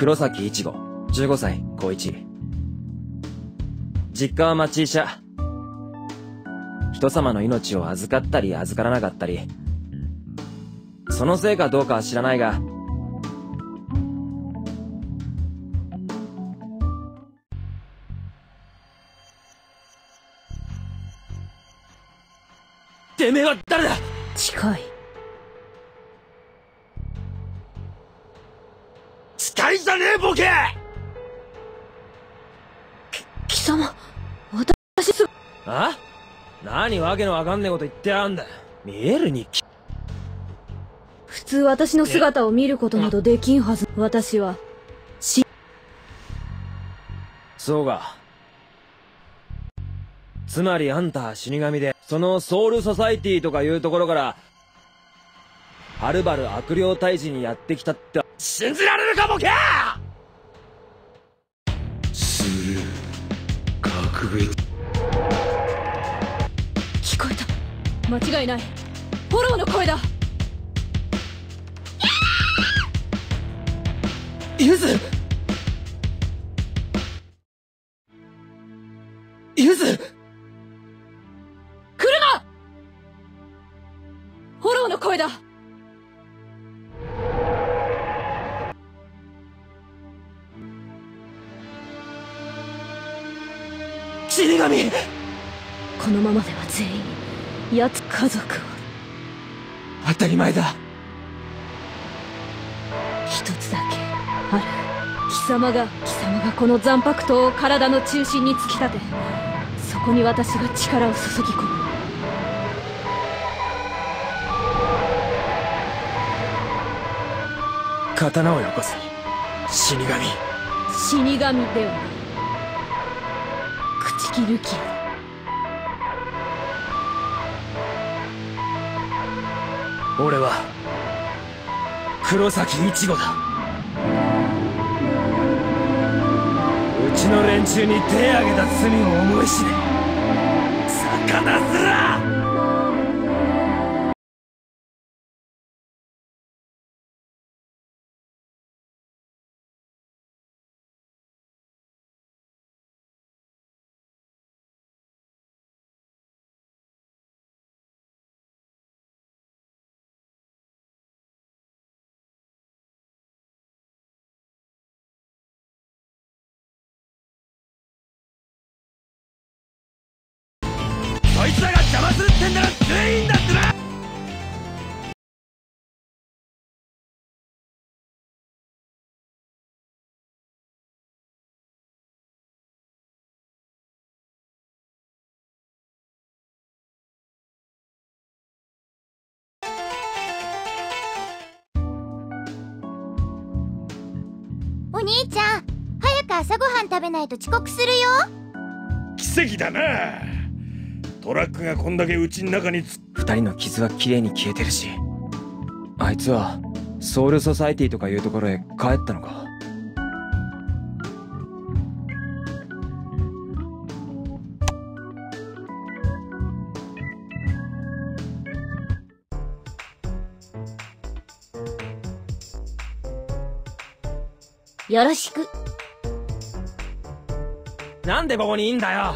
黒崎一護、15歳、高一。実家は町医者。人様の命を預かったり預からなかったり。そのせいかどうかは知らないが、てめえは誰だ？近い。使いじゃねえボケ！貴様、私すぐ。あ？何わけのわかんねえこと言ってあんだ。見えるに普通私の姿を見ることなどできんはず。私はそうか。つまりあんた死神で、そのソウルソサイティとかいうところからはるばる悪霊退治にやってきたって。信じられるかボケ！する格別。聞こえた。間違いない、フォローの声だ。ゆず来るな！フォローの声だ。死神！このままでは全員、奴家族は当たり前だ。一つだけある。貴様がこの残白刀を体の中心に突き立て、そこに私が力を注ぎ込む。刀をよこせ死神。死神ではない、朽木ルキア。俺は黒崎一護だ。うちの連中に手を挙げた罪を思い知れ、魚すら。こいつらが邪魔するってんなら全員だってな。お兄ちゃん、早く朝ごはん食べないと遅刻するよ。奇跡だな。トラックがこんだけうちの中に二人の傷は綺麗に消えてるし、あいつはソウルソサイティとかいうところへ帰ったのか。よろしく。なんでここにいんだよ。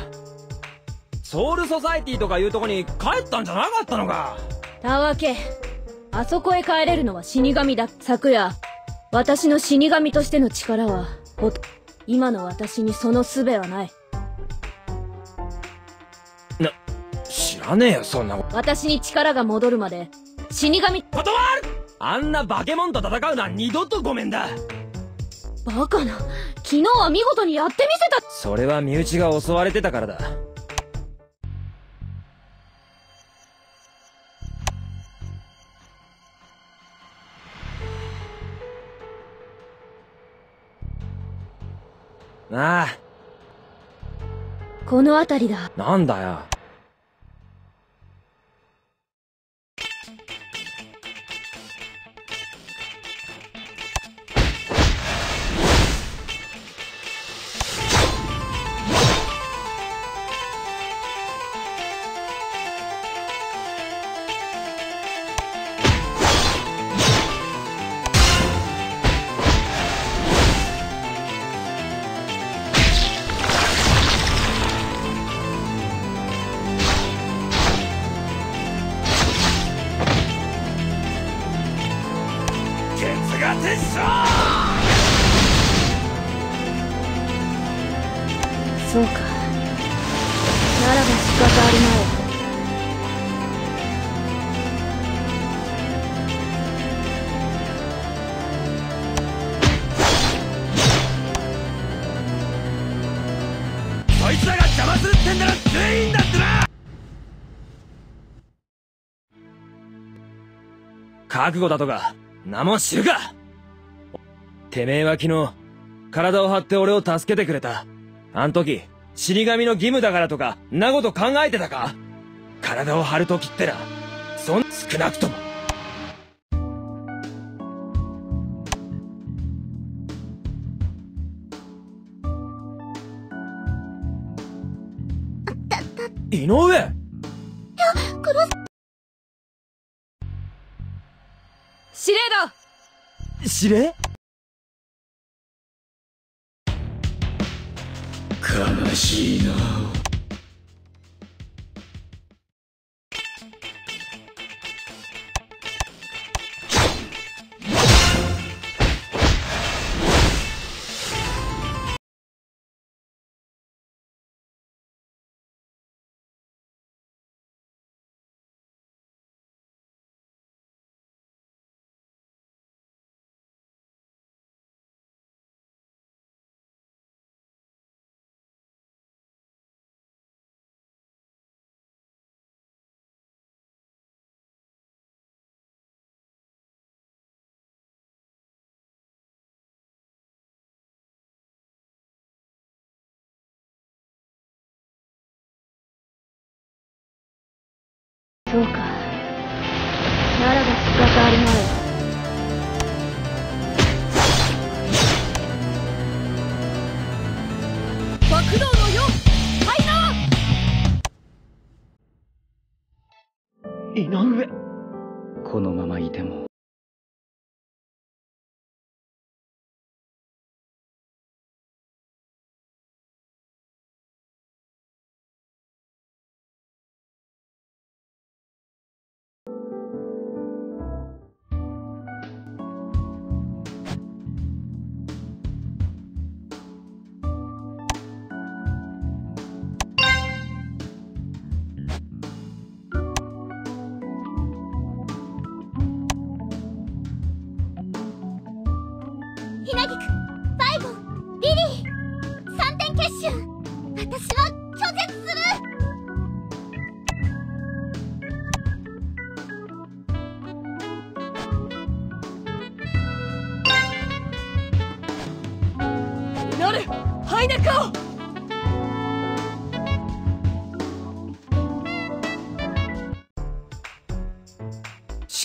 ソウルソサイティとかいうとこに帰ったんじゃなかったのか。たわけ、あそこへ帰れるのは死神だ。昨夜私の死神としての力は今の私にその術はない。知らねえよそんなこと。私に力が戻るまで死神。断る。あんな化け物と戦うのは二度とごめんだ。バカな、昨日は見事にやってみせた。それは身内が襲われてたからだ。ああ、この辺りだ。なんだよ。転しろ。そうか、ならば仕方あるまい。覚悟だとか名も知るか。てめえは昨日体を張って俺を助けてくれた。あん時死神の義務だからとかんなこと考えてたか。体を張る時ってな、そん少なくとも井上、いや殺す。指令だ。指令？悲しいな。そうか、ならば仕方あるまい。爆弾の4排な。井上、このままいても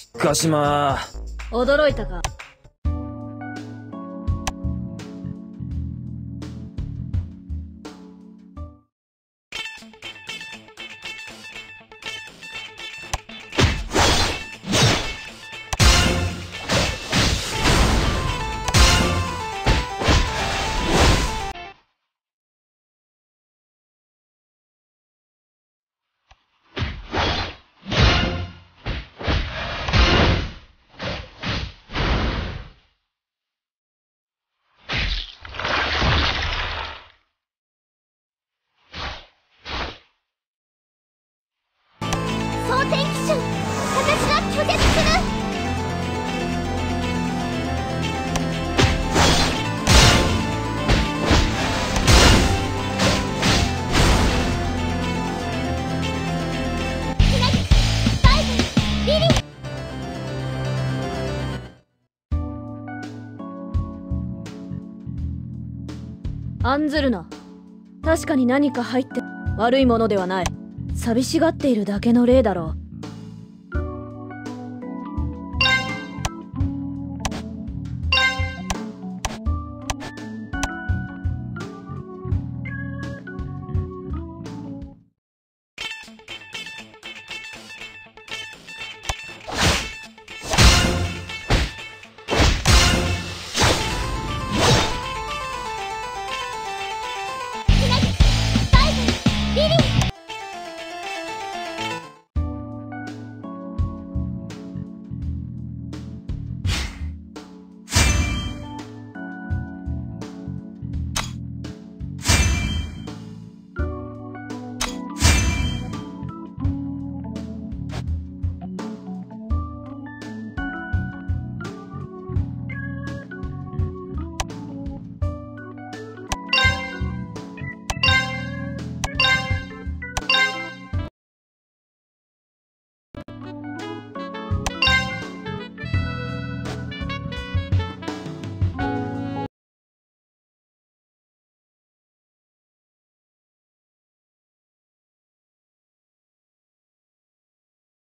しかしまあ驚いたか。案ずるな。確かに何か入って悪いものではない。寂しがっているだけの例だろう。